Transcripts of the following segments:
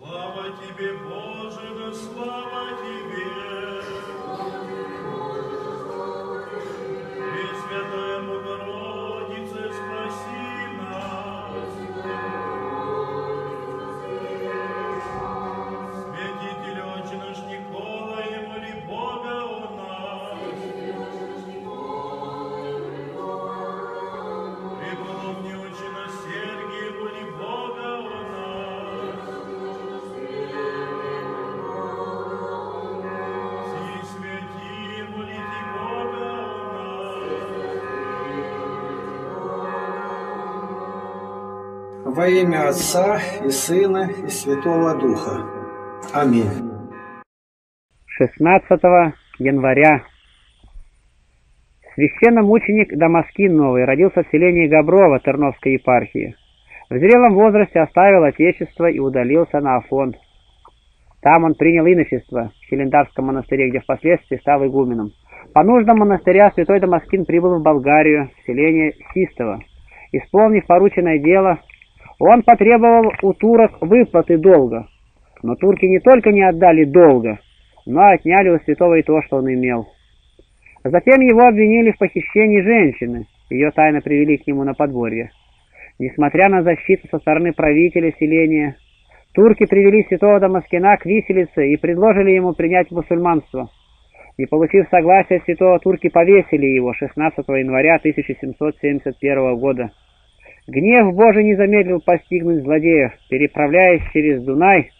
Слава Тебе, Боже, да слава Тебе, Пресвятая Богородица, спаси нас. Святитель Отче наш Никола, и моли Бога о нас. Преподобный Отче наш Сергий, и моли Бога о нас. Во имя Отца и Сына и Святого Духа. Аминь. 16 января. Священномученик Дамаскин Новый родился в селении Габрово Терновской епархии. В зрелом возрасте оставил отечество и удалился на Афон. Там он принял иночество в Хилендарском монастыре, где впоследствии стал игуменом. По нуждам монастыря святой Дамаскин прибыл в Болгарию, в селение Систово. Исполнив порученное дело, он потребовал у турок выплаты долга, но турки не только не отдали долга, но отняли у святого и то, что он имел. Затем его обвинили в похищении женщины, ее тайно привели к нему на подворье. Несмотря на защиту со стороны правителя селения, турки привели святого Дамаскина к виселице и предложили ему принять мусульманство. Не получив согласия святого, турки повесили его 16 января 1771 года. Гнев Божий не замедлил постигнуть злодеев. Переправляясь через Дунай,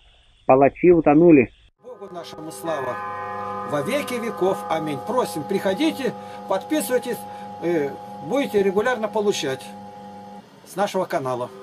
палачи утонули. Богу нашему слава во веки веков. Аминь. Просим, приходите, подписывайтесь, будете регулярно получать с нашего канала.